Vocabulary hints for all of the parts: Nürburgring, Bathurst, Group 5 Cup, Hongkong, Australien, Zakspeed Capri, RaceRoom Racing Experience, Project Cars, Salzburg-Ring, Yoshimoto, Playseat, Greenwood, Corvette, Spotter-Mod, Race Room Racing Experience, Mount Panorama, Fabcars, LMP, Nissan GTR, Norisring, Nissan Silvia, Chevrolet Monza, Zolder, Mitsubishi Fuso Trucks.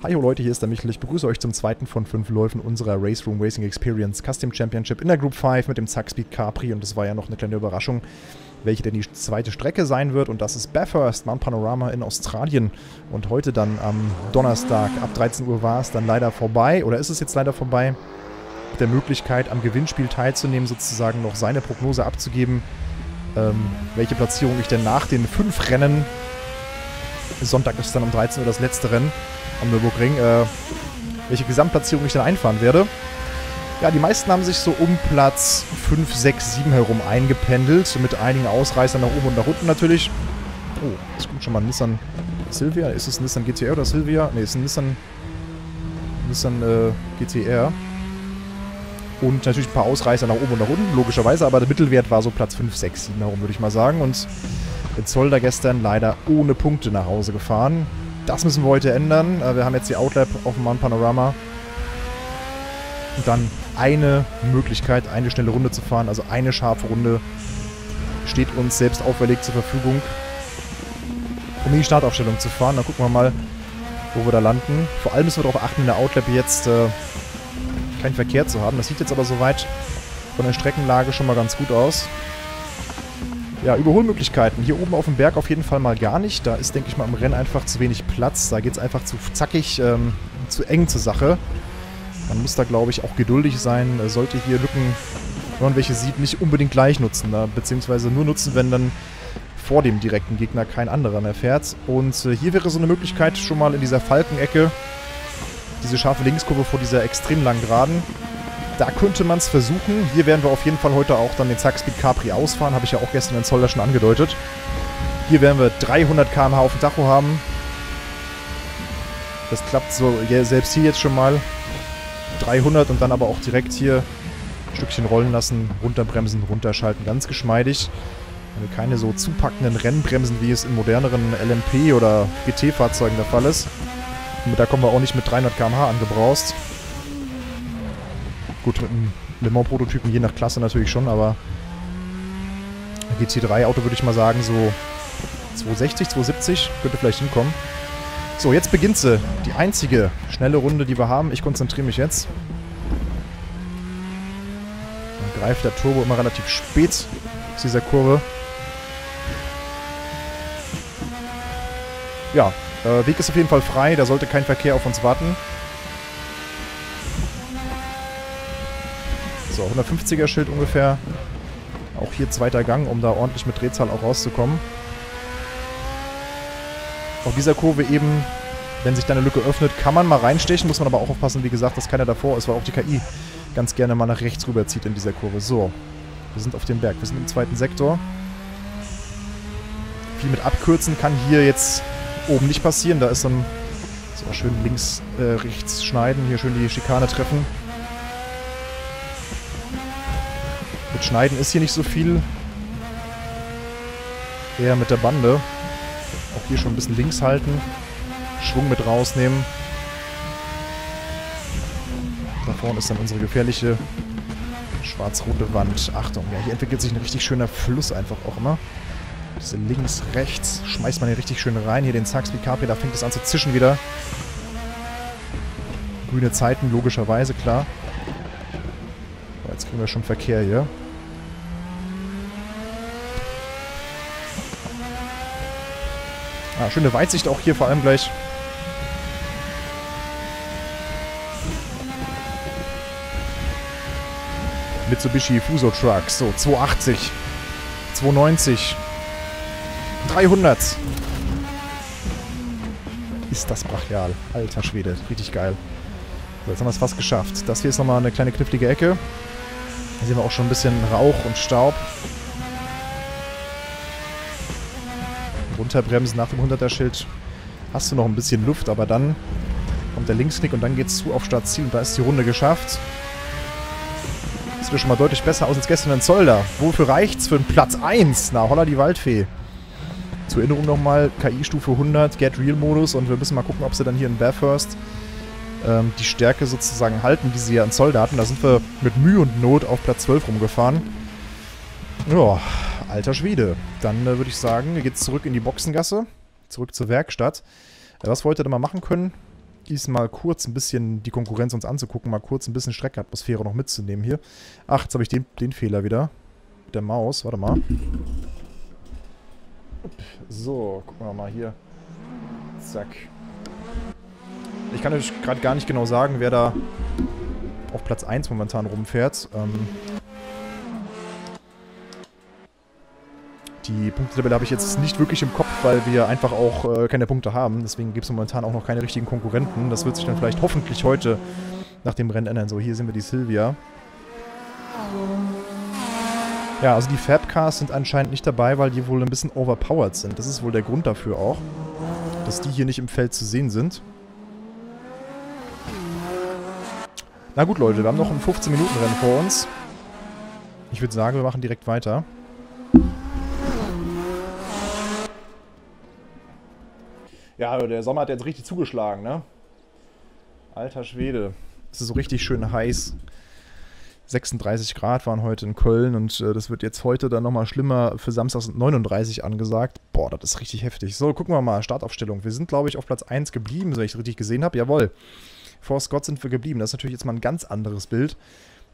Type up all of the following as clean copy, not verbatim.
Hi ho Leute, hier ist der Michel. Ich begrüße euch zum zweiten von 5 Läufen unserer Race Room Racing Experience Custom Championship in der Group 5 mit dem Zakspeed Capri. Und es war ja noch eine kleine Überraschung, welche denn die zweite Strecke sein wird. Und das ist Bathurst, Mount Panorama in Australien. Und heute dann am Donnerstag ab 13 Uhr war es dann leider vorbei. Oder ist es jetzt leider vorbei? Mit der Möglichkeit, am Gewinnspiel teilzunehmen, sozusagen noch seine Prognose abzugeben, welche Platzierung ich denn nach den 5 Rennen... Sonntag ist dann um 13 Uhr das letzte Rennen am Nürburgring, welche Gesamtplatzierung ich dann einfahren werde. Ja, die meisten haben sich so um Platz 5, 6, 7 herum eingependelt, mit einigen Ausreißern nach oben und nach unten natürlich. Oh, es kommt schon mal ein Nissan Silvia. Ist es ein Nissan GTR oder Silvia? Ne, es ist ein Nissan GTR. Und natürlich ein paar Ausreißer nach oben und nach unten, logischerweise, aber der Mittelwert war so Platz 5, 6, 7 herum, würde ich mal sagen. Und jetzt soll da gestern leider ohne Punkte nach Hause gefahren. Das müssen wir heute ändern. Wir haben jetzt die Outlap auf dem Mount Panorama. Und dann eine Möglichkeit, eine schnelle Runde zu fahren. Also eine scharfe Runde steht uns selbst auferlegt zur Verfügung, um in die Startaufstellung zu fahren. Dann gucken wir mal, wo wir da landen. Vor allem müssen wir darauf achten, in der Outlap jetzt keinen Verkehr zu haben. Das sieht jetzt aber soweit von der Streckenlage schon mal ganz gut aus. Ja, Überholmöglichkeiten. Hier oben auf dem Berg auf jeden Fall mal gar nicht. Da ist, denke ich mal, im Rennen einfach zu wenig Platz. Da geht es einfach zu zackig, zu eng zur Sache. Man muss da, glaube ich, auch geduldig sein. Sollte hier Lücken, wenn man welche sieht, nicht unbedingt gleich nutzen. Beziehungsweise nur nutzen, wenn dann vor dem direkten Gegner kein anderer mehr fährt. Und hier wäre so eine Möglichkeit, schon mal in dieser Falkenecke, diese scharfe Linkskurve vor dieser extrem langen Geraden. Da könnte man es versuchen. Hier werden wir auf jeden Fall heute auch dann den Zakspeed Capri ausfahren. Habe ich ja auch gestern in Zolder schon angedeutet. Hier werden wir 300 km/h auf dem Tacho haben. Das klappt so selbst hier jetzt schon mal. 300 und dann aber auch direkt hier ein Stückchen rollen lassen, runterbremsen, runterschalten. Ganz geschmeidig. Also keine so zupackenden Rennbremsen, wie es in moderneren LMP- oder GT-Fahrzeugen der Fall ist. Und da kommen wir auch nicht mit 300 km/h angebraust. Gut, mit einem Le Mans-Prototypen je nach Klasse natürlich schon, aber GT3-Auto würde ich mal sagen, so 260, 270 könnte vielleicht hinkommen. So, jetzt beginnt sie. Die einzige schnelle Runde, die wir haben. Ich konzentriere mich jetzt. Dann greift der Turbo immer relativ spät aus dieser Kurve. Ja, Weg ist auf jeden Fall frei, da sollte kein Verkehr auf uns warten. So, 150er-Schild ungefähr. Auch hier zweiter Gang, um da ordentlich mit Drehzahl auch rauszukommen. Auf dieser Kurve eben, wenn sich da eine Lücke öffnet, kann man mal reinstechen. Muss man aber auch aufpassen, wie gesagt, dass keiner davor ist, weil auch die KI ganz gerne mal nach rechts rüberzieht in dieser Kurve. So, wir sind auf dem Berg. Wir sind im zweiten Sektor. Viel mit Abkürzen kann hier jetzt oben nicht passieren. Da ist dann so schön links, rechts schneiden. Hier schön die Schikane treffen. Mit Schneiden ist hier nicht so viel. Eher mit der Bande. Auch hier schon ein bisschen links halten. Schwung mit rausnehmen. Da vorne ist dann unsere gefährliche schwarz-rote Wand. Achtung, ja, hier entwickelt sich ein richtig schöner Fluss einfach auch immer. Diese links, rechts schmeißt man hier richtig schön rein. Hier den Zakspeed Capri, da fängt es an zu zischen wieder. Grüne Zeiten, logischerweise, klar. Jetzt kriegen wir schon Verkehr hier. Ah, schöne Weitsicht auch hier vor allem gleich. Mitsubishi Fuso Trucks. So, 280. 290. 300. Ist das brachial. Alter Schwede, richtig geil. So, jetzt haben wir es fast geschafft. Das hier ist nochmal eine kleine knifflige Ecke. Hier sehen wir auch schon ein bisschen Rauch und Staub. Runterbremsen nach dem 100er-Schild. Hast du noch ein bisschen Luft, aber dann kommt der Linksknick und dann geht's zu auf Startziel und da ist die Runde geschafft. Das sieht schon mal deutlich besser aus als gestern in Zolder. Wofür reicht's für einen Platz 1? Na, holla die Waldfee. Zur Erinnerung nochmal, KI-Stufe 100, Get-Real-Modus und wir müssen mal gucken, ob sie dann hier in Bathurst die Stärke sozusagen halten, die sie ja in Zolder hatten. Da sind wir mit Mühe und Not auf Platz 12 rumgefahren. Ja, alter Schwede. Dann würde ich sagen, geht's zurück in die Boxengasse. Zurück zur Werkstatt. Was wir heute dann mal machen können, diesmal kurz ein bisschen die Konkurrenz uns anzugucken, mal kurz ein bisschen Streckenatmosphäre noch mitzunehmen hier. Ach, jetzt habe ich den Fehler wieder. Mit der Maus, warte mal. So, gucken wir mal hier. Zack. Ich kann euch gerade gar nicht genau sagen, wer da auf Platz 1 momentan rumfährt. Die Punktetabelle habe ich jetzt nicht wirklich im Kopf, weil wir einfach auch keine Punkte haben. Deswegen gibt es momentan auch noch keine richtigen Konkurrenten. Das wird sich dann vielleicht hoffentlich heute nach dem Rennen ändern. So, hier sehen wir die Silvia. Ja, also die Fabcars sind anscheinend nicht dabei, weil die wohl ein bisschen overpowered sind. Das ist wohl der Grund dafür auch, dass die hier nicht im Feld zu sehen sind. Na gut, Leute, wir haben noch ein 15-Minuten-Rennen vor uns. Ich würde sagen, wir machen direkt weiter. Ja, der Sommer hat jetzt richtig zugeschlagen, ne? Alter Schwede. Es ist so richtig schön heiß. 36 Grad waren heute in Köln und das wird jetzt heute dann nochmal schlimmer. Für Samstag sind 39 angesagt. Boah, das ist richtig heftig. So, gucken wir mal. Startaufstellung. Wir sind, glaube ich, auf Platz 1 geblieben, wenn ich es richtig gesehen habe. Jawohl. Vor Scott sind wir geblieben. Das ist natürlich jetzt mal ein ganz anderes Bild.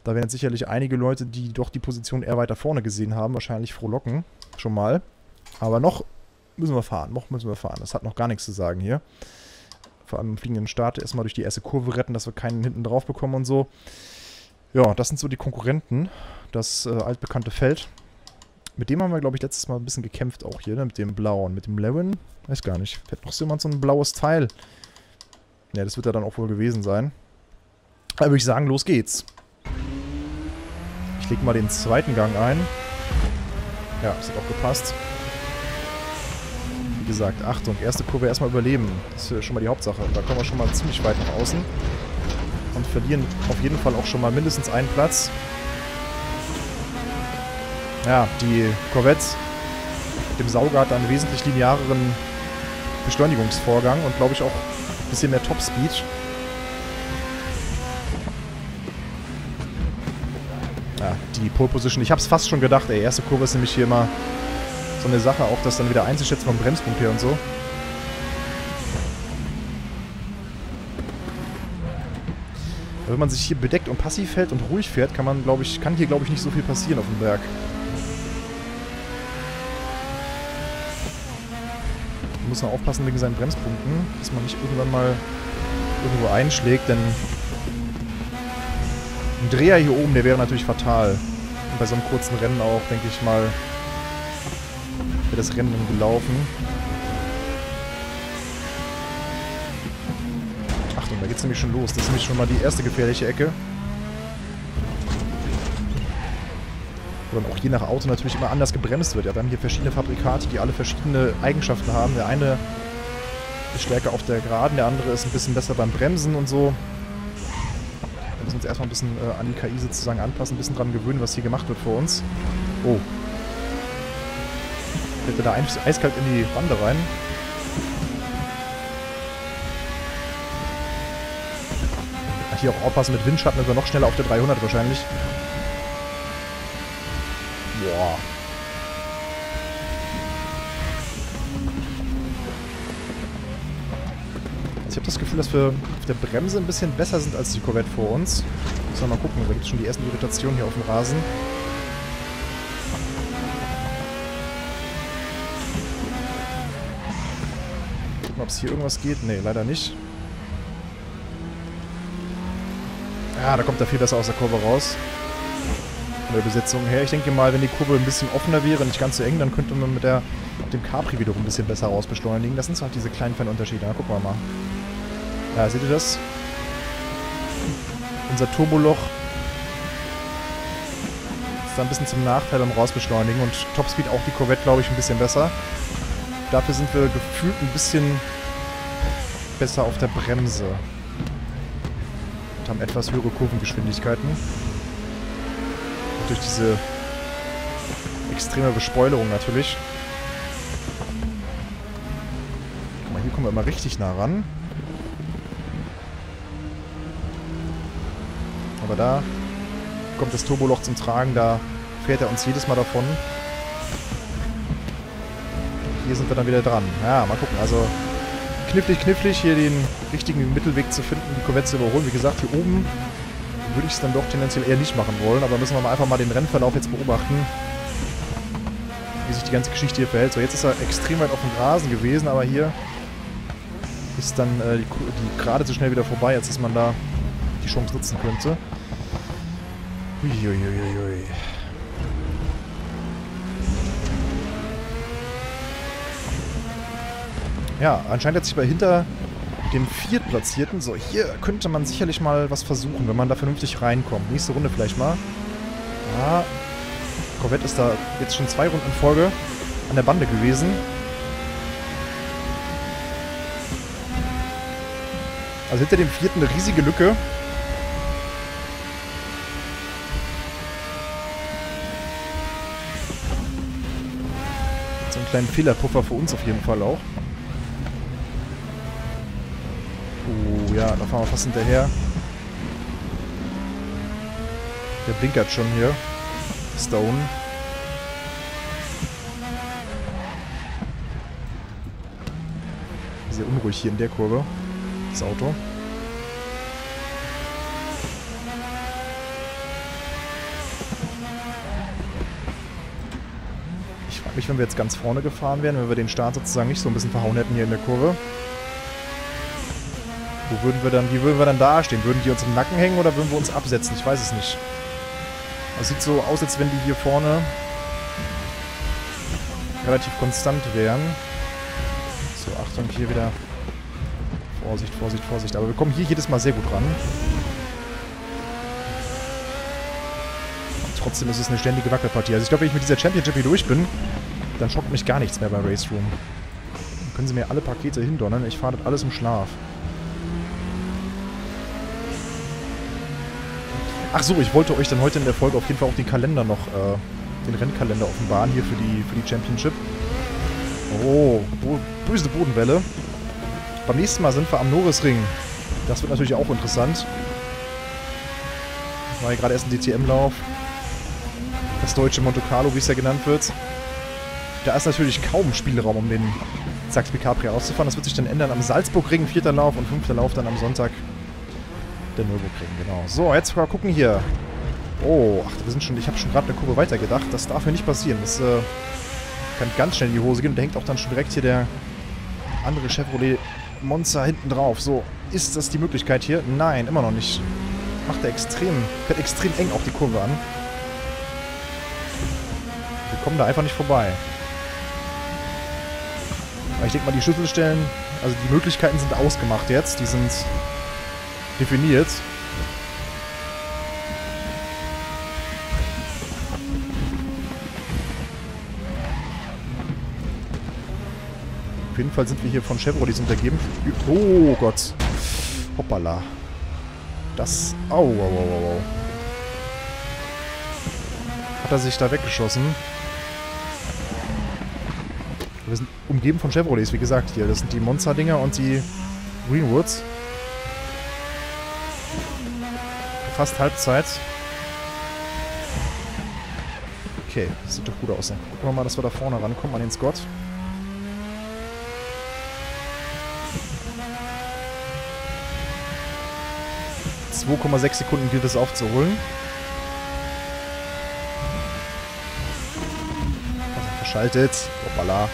Da werden sicherlich einige Leute, die doch die Position eher weiter vorne gesehen haben, wahrscheinlich frohlocken. Schon mal. Aber noch müssen wir fahren. Noch müssen wir fahren. Das hat noch gar nichts zu sagen hier. Vor allem im fliegenden Start erstmal durch die erste Kurve retten, dass wir keinen hinten drauf bekommen und so. Ja, das sind so die Konkurrenten. Das altbekannte Feld. Mit dem haben wir, glaube ich, letztes Mal ein bisschen gekämpft auch hier, ne? Mit dem Blauen. Mit dem Lewin? Weiß gar nicht. Fährt noch jemand so ein blaues Teil? Ja, das wird ja dann auch wohl gewesen sein. Da würde ich sagen, los geht's. Ich lege mal den zweiten Gang ein. Ja, das hat auch gepasst. Wie gesagt, Achtung, erste Kurve erstmal überleben. Das ist schon mal die Hauptsache. Da kommen wir schon mal ziemlich weit nach außen. Und verlieren auf jeden Fall auch schon mal mindestens einen Platz. Ja, die Corvette mit dem Sauger hat einen wesentlich lineareren Beschleunigungsvorgang und glaube ich auch bisschen mehr Topspeed. Ja, die Pole Position. Ich habe es fast schon gedacht, ey. Erste Kurve ist nämlich hier immer so eine Sache, auch das dann wieder einzuschätzen vom Bremspunkt her und so. Wenn man sich hier bedeckt und passiv hält und ruhig fährt, kann man, glaube ich, nicht so viel passieren auf dem Berg. Muss man aufpassen wegen seinen Bremspunkten, dass man nicht irgendwann mal irgendwo einschlägt, denn ein Dreher hier oben, der wäre natürlich fatal. Und bei so einem kurzen Rennen auch, denke ich mal, wäre das Rennen dann gelaufen. Achtung, da geht es nämlich schon los. Das ist nämlich schon mal die erste gefährliche Ecke. Und auch je nach Auto natürlich immer anders gebremst wird. Ja, wir haben hier verschiedene Fabrikate, die alle verschiedene Eigenschaften haben. Der eine ist stärker auf der Geraden, der andere ist ein bisschen besser beim Bremsen und so. Wir müssen uns erstmal ein bisschen an die KI sozusagen anpassen, ein bisschen dran gewöhnen, was hier gemacht wird für uns. Oh. Fällt er da eiskalt in die Bande rein. Ach, hier auch aufpassen mit Windschatten, ist er noch schneller auf der 300 wahrscheinlich. Boah. Also ich habe das Gefühl, dass wir auf der Bremse ein bisschen besser sind als die Corvette vor uns. Müssen wir mal gucken, da gibt es schon die ersten Irritationen hier auf dem Rasen. Gucken, ob es hier irgendwas geht. Ne, leider nicht. Ja, da kommt er viel besser aus der Kurve raus. Der Besetzung her. Ich denke mal, wenn die Kurve ein bisschen offener wäre, nicht ganz so eng, dann könnte man mit dem Capri wiederum ein bisschen besser rausbeschleunigen. Das sind so halt diese kleinen feinen Unterschiede. Na, gucken wir mal. Ja, seht ihr das? Unser Turboloch ist da ein bisschen zum Nachteil am Rausbeschleunigen und Topspeed auch die Corvette, glaube ich, ein bisschen besser. Dafür sind wir gefühlt ein bisschen besser auf der Bremse und haben etwas höhere Kurvengeschwindigkeiten. Durch diese extreme Bespoilerung natürlich. Guck mal, hier kommen wir immer richtig nah ran. Aber da kommt das Turboloch zum Tragen, da fährt er uns jedes Mal davon. Hier sind wir dann wieder dran. Ja, mal gucken, also knifflig, hier den richtigen Mittelweg zu finden, die Corvette zu überholen. Wie gesagt, hier oben würde ich es dann doch tendenziell eher nicht machen wollen, aber müssen wir mal einfach mal den Rennverlauf jetzt beobachten, wie sich die ganze Geschichte hier verhält. So, jetzt ist er extrem weit auf dem Rasen gewesen, aber hier ist dann die Gerade so schnell wieder vorbei, als dass man da die Chance nutzen könnte. Uiuiuiui. Ja, anscheinend jetzt sich bei hinter dem Viertplatzierten. So, hier könnte man sicherlich mal was versuchen, wenn man da vernünftig reinkommt. Nächste Runde vielleicht mal. Ja, Corvette ist da jetzt schon 2 Runden in Folge an der Bande gewesen. Also hinter dem Vierten eine riesige Lücke. So einen kleinen Fehlerpuffer für uns auf jeden Fall auch. Oh ja, da fahren wir fast hinterher. Der blinkert schon hier. Ist da unten. Sehr unruhig hier in der Kurve. Das Auto. Ich frage mich, wenn wir jetzt ganz vorne gefahren wären, wenn wir den Start sozusagen nicht so ein bisschen verhauen hätten hier in der Kurve. Wo würden wir dann, wie würden wir dann dastehen? Würden die uns im Nacken hängen oder würden wir uns absetzen? Ich weiß es nicht. Es sieht so aus, als wenn die hier vorne relativ konstant wären. So, Achtung, hier wieder. Vorsicht, Vorsicht, Vorsicht. Aber wir kommen hier jedes Mal sehr gut ran. Und trotzdem ist es eine ständige Wackelpartie. Also ich glaube, wenn ich mit dieser Championship hier durch bin, dann schockt mich gar nichts mehr bei Race Room. Dann können sie mir alle Pakete hindonnern. Ich fahre das alles im Schlaf. Ach so, ich wollte euch dann heute in der Folge auf jeden Fall auch den Kalender noch, den Rennkalender offenbaren hier für die Championship. Oh, böse Bodenwelle. Beim nächsten Mal sind wir am Norisring. Das wird natürlich auch interessant. War hier gerade erst ein DTM-Lauf. Das deutsche Monte Carlo, wie es ja genannt wird. Da ist natürlich kaum Spielraum, um den Zakspeed Capri auszufahren. Das wird sich dann ändern am Salzburg-Ring, 4. Lauf und 5. Lauf dann am Sonntag. Der Nürburgring, genau. So, jetzt mal gucken hier. Oh, ach, wir sind schon. Ich habe schon gerade eine Kurve weitergedacht. Das darf mir nicht passieren. Das kann ganz schnell in die Hose gehen. Und da hängt auch dann schon direkt hier der andere Chevrolet Monza hinten drauf. So, ist das die Möglichkeit hier? Nein, immer noch nicht. Macht er extrem. Fährt extrem eng auf die Kurve an. Wir kommen da einfach nicht vorbei. Aber ich denke mal, die Schlüsselstellen, also die Möglichkeiten sind ausgemacht jetzt. Die sind definiert. Auf jeden Fall sind wir hier von Chevrolets untergeben. Oh Gott. Hoppala. Das. Au, au, au, au. Hat er sich da weggeschossen? Wir sind umgeben von Chevrolets, wie gesagt, hier. Das sind die Monza-Dinger und die Greenwoods. Fast Halbzeit. Okay, das sieht doch gut aus. Dann gucken wir mal, dass wir da vorne rankommen an den Scott. In 2,6 Sekunden gilt es aufzuholen. Also verschaltet. Hoppala.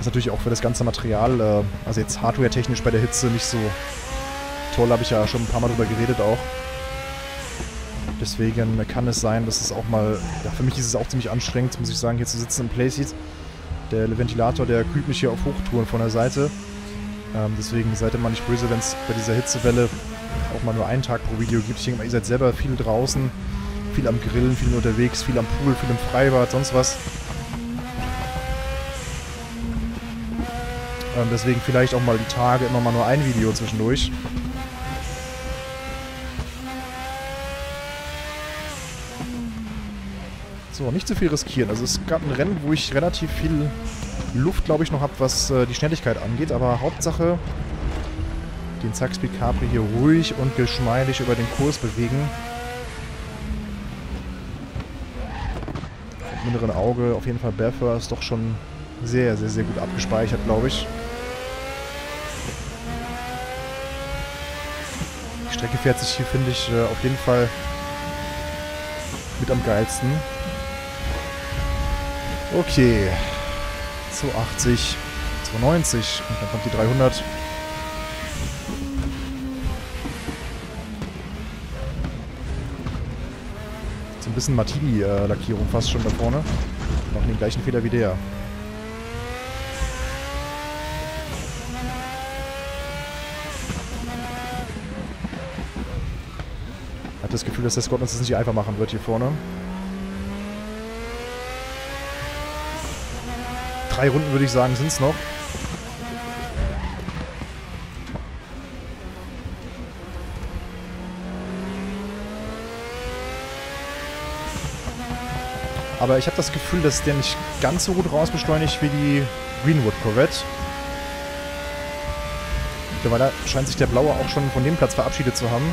Ist natürlich auch für das ganze Material, also jetzt hardware-technisch bei der Hitze nicht so toll, habe ich ja schon ein paar Mal drüber geredet auch. Deswegen kann es sein, dass es auch mal, ja, für mich ist es auch ziemlich anstrengend, muss ich sagen, hier zu sitzen im Playseat. Der Ventilator, der kühlt mich hier auf Hochtouren von der Seite. Deswegen seid ihr mal nicht böse, wenn es bei dieser Hitzewelle auch mal nur einen Tag pro Video gibt. Ich denke mal, ihr seid selber viel draußen, viel am Grillen, viel unterwegs, viel am Pool, viel im Freibad, sonst was. Deswegen vielleicht auch mal die Tage immer mal nur ein Video zwischendurch. So, nicht zu viel riskieren. Also es gab ein Rennen, wo ich relativ viel Luft, glaube ich, noch habe, was die Schnelligkeit angeht. Aber Hauptsache, den Zakspeed Capri hier ruhig und geschmeidig über den Kurs bewegen. Im inneren Auge auf jeden Fall Barefoot ist doch schon sehr, sehr, sehr gut abgespeichert, glaube ich. Die Strecke fährt sich hier, finde ich, auf jeden Fall mit am geilsten. Okay. 280, 290 und dann kommt die 300. So ein bisschen Martini-Lackierung fast schon da vorne. Machen den gleichen Fehler wie der. Ich habe das Gefühl, dass der Scott uns das nicht einfach machen wird hier vorne. 3 Runden würde ich sagen, sind es noch. Aber ich habe das Gefühl, dass der nicht ganz so gut rausbeschleunigt wie die Greenwood Corvette. Mittlerweile scheint sich der Blaue auch schon von dem Platz verabschiedet zu haben.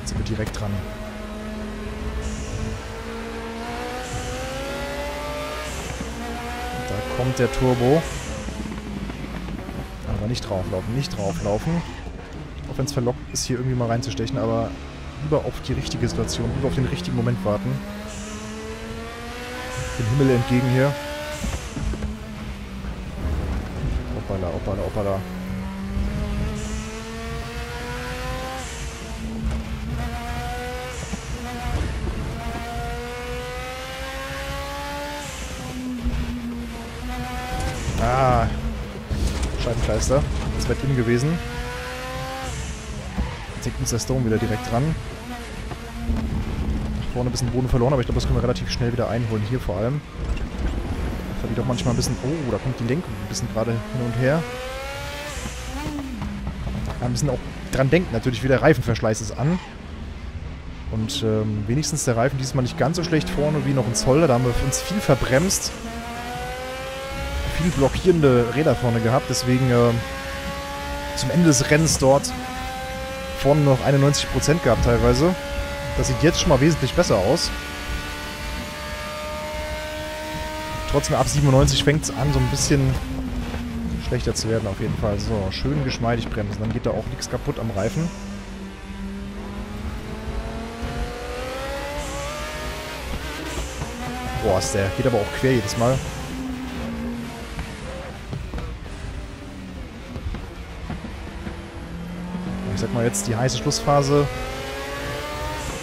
Jetzt sind wir direkt dran. Kommt der Turbo. Aber nicht drauflaufen, nicht drauflaufen. Auch wenn es verlockt ist, hier irgendwie mal reinzustechen, aber lieber auf die richtige Situation, lieber auf den richtigen Moment warten. Dem Himmel entgegen hier. Hoppala, hoppala, hoppala. Ah, Scheibenkleister. Das wäre drin gewesen. Jetzt liegt uns der Stone wieder direkt dran. Nach vorne ein bisschen Boden verloren, aber ich glaube, das können wir relativ schnell wieder einholen. Hier vor allem. Da wird doch manchmal ein bisschen... Oh, da kommt die Lenkung ein bisschen gerade hin und her. Ja, ein bisschen auch dran denken. Natürlich, wie der Reifenverschleiß ist an. Und wenigstens der Reifen diesmal nicht ganz so schlecht vorne wie noch ein Zoller. Da haben wir uns viel verbremst. Viel blockierende Räder vorne gehabt, deswegen zum Ende des Rennens dort vorne noch 91% gehabt teilweise. Das sieht jetzt schon mal wesentlich besser aus. Trotzdem ab 97 fängt es an, so ein bisschen schlechter zu werden auf jeden Fall. So, schön geschmeidig bremsen, dann geht da auch nichts kaputt am Reifen. Boah, der geht aber auch quer jedes Mal. Ich sag mal jetzt, die heiße Schlussphase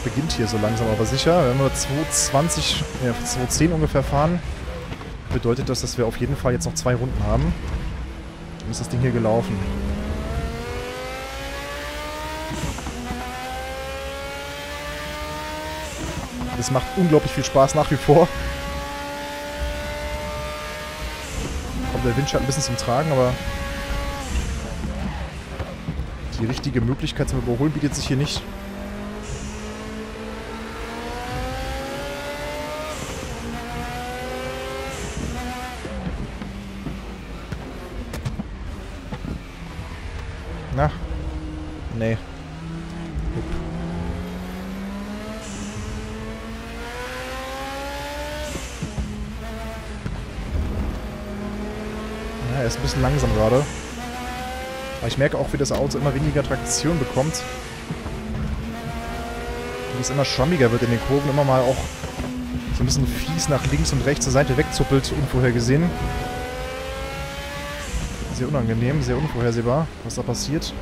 beginnt hier so langsam aber sicher. Wenn wir 210 ungefähr fahren, bedeutet das, dass wir auf jeden Fall jetzt noch 2 Runden haben. Dann ist das Ding hier gelaufen. Das macht unglaublich viel Spaß nach wie vor. Kommt der Windschatten ein bisschen zum Tragen, aber... Die richtige Möglichkeit zum Überholen bietet sich hier nicht. Na? Nee. Hup. Na, er ist ein bisschen langsam gerade. Aber ich merke auch, wie das Auto immer weniger Traktion bekommt. Wie es immer schwammiger wird in den Kurven, immer mal auch so ein bisschen fies nach links und rechts zur Seite wegzuppelt, unvorhergesehen. Sehr unangenehm, sehr unvorhersehbar, was da passiert.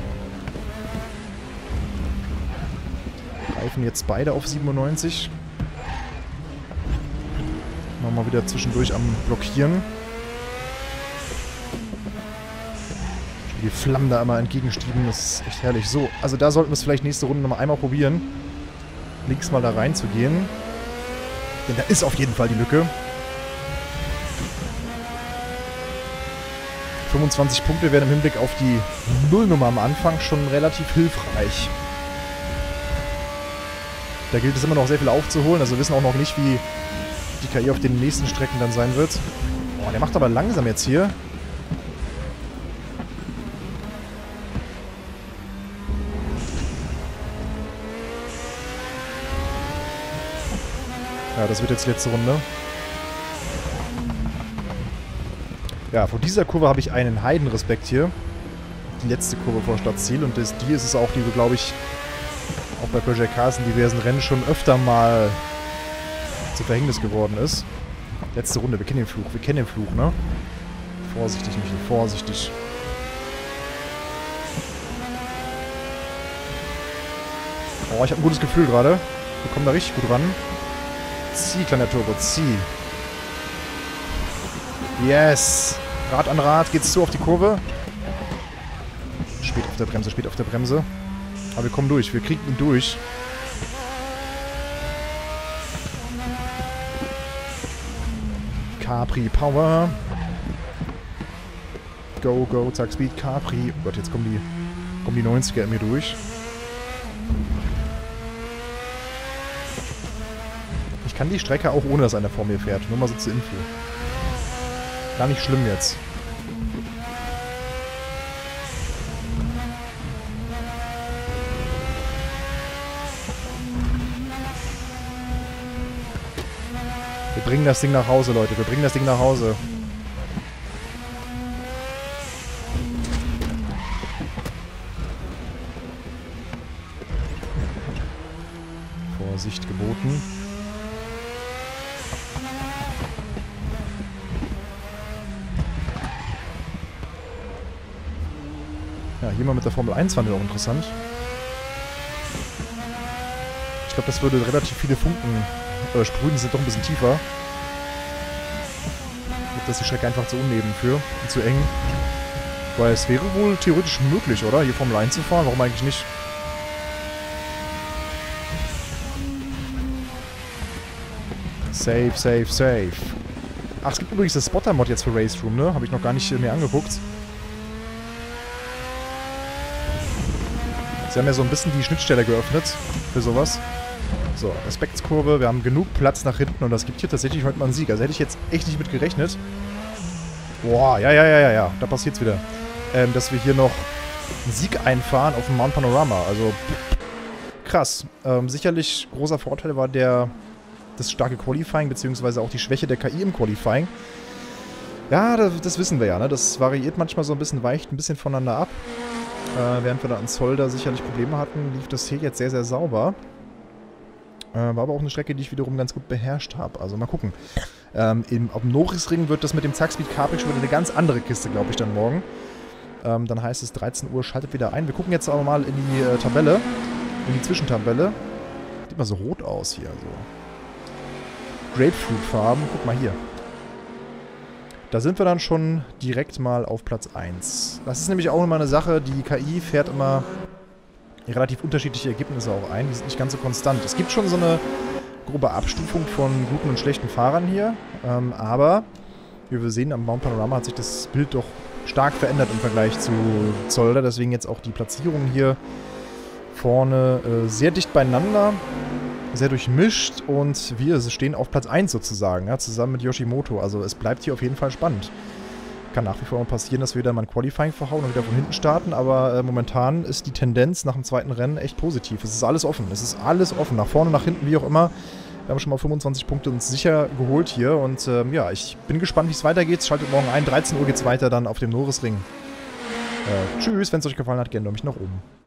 Reifen jetzt beide auf 97. Nochmal wieder zwischendurch am Blockieren. Die Flammen da immer entgegenstiegen, das ist echt herrlich. So, also da sollten wir es vielleicht nächste Runde nochmal einmal probieren. Links mal da reinzugehen. Denn da ist auf jeden Fall die Lücke. 25 Punkte wären im Hinblick auf die Nullnummer am Anfang schon relativ hilfreich. Da gilt es immer noch sehr viel aufzuholen, also wir wissen auch noch nicht, wie die KI auf den nächsten Strecken dann sein wird. Boah, der macht aber langsam jetzt hier. Ja, das wird jetzt die letzte Runde. Ja, vor dieser Kurve habe ich einen Heidenrespekt hier. Die letzte Kurve vor Stadtziel. Und die ist es auch, die wir, glaube ich, auch bei Project Cars in diversen Rennen schon öfter mal zu Verhängnis geworden ist. Letzte Runde, wir kennen den Fluch, ne? Vorsichtig, Michael, vorsichtig. Oh, ich habe ein gutes Gefühl gerade. Wir kommen da richtig gut ran. Zieh, kleiner Turbo, zieh. Yes! Rad an Rad, geht's zu auf die Kurve. Spät auf der Bremse. Aber wir kommen durch, wir kriegen ihn durch. Capri Power. Go, go, Zakspeed Capri. Oh Gott, jetzt kommen die 90er in mir durch. Ich kann die Strecke auch ohne, dass einer vor mir fährt. Nur mal so zur Info. Gar nicht schlimm jetzt. Wir bringen das Ding nach Hause, Leute. Wir bringen das Ding nach Hause. Vorsicht geboten. Ja, hier mal mit der Formel 1 fand ich auch interessant. Ich glaube, das würde relativ viele Funken sprühen, sind doch ein bisschen tiefer. Gibt das die Strecke einfach zu unneben für und zu eng. Weil es wäre wohl theoretisch möglich, oder? Hier Formel 1 zu fahren, warum eigentlich nicht? Safe, safe, safe. Ach, es gibt übrigens das Spotter-Mod jetzt für Race Room, ne? Habe ich noch gar nicht mehr angeguckt. Sie haben ja so ein bisschen die Schnittstelle geöffnet für sowas. So, Respektskurve, wir haben genug Platz nach hinten und das gibt hier tatsächlich heute mal einen Sieg. Also hätte ich jetzt echt nicht mit gerechnet. Boah, ja, da passiert's wieder. Dass wir hier noch einen Sieg einfahren auf dem Mount Panorama. Also, krass. Sicherlich großer Vorteil war das starke Qualifying, beziehungsweise auch die Schwäche der KI im Qualifying. Ja, das wissen wir ja, ne? Das variiert manchmal so ein bisschen, weicht ein bisschen voneinander ab. Während wir da an Zolder sicherlich Probleme hatten, lief das hier jetzt sehr, sehr sauber. War aber auch eine Strecke, die ich wiederum ganz gut beherrscht habe. Also mal gucken. Auf dem Norisring wird das mit dem Zakspeed Capri schon wieder eine ganz andere Kiste, glaube ich, dann morgen. Dann heißt es 13 Uhr, schaltet wieder ein. Wir gucken jetzt aber mal in die Tabelle, in die Zwischentabelle. Sieht mal so rot aus hier. So. Grapefruit-Farben. Guck mal hier. Da sind wir dann schon direkt mal auf Platz 1. Das ist nämlich auch immer eine Sache, die KI fährt immer relativ unterschiedliche Ergebnisse auch ein. Die sind nicht ganz so konstant. Es gibt schon so eine grobe Abstufung von guten und schlechten Fahrern hier. Aber, wie wir sehen, am Mount Panorama hat sich das Bild doch stark verändert im Vergleich zu Zolder. Deswegen jetzt auch die Platzierungen hier vorne sehr dicht beieinander. Sehr durchmischt und wir stehen auf Platz 1 sozusagen, ja, zusammen mit Yoshimoto. Also es bleibt hier auf jeden Fall spannend. Kann nach wie vor passieren, dass wir wieder mal ein Qualifying verhauen und wieder von hinten starten, aber momentan ist die Tendenz nach dem zweiten Rennen echt positiv. Es ist alles offen, nach vorne, nach hinten, wie auch immer. Wir haben schon mal 25 Punkte uns sicher geholt hier und ja, ich bin gespannt, wie es weitergeht. Schaltet morgen ein, 13 Uhr geht's weiter dann auf dem Norisring. Tschüss, wenn es euch gefallen hat, gerne Daumen nach oben.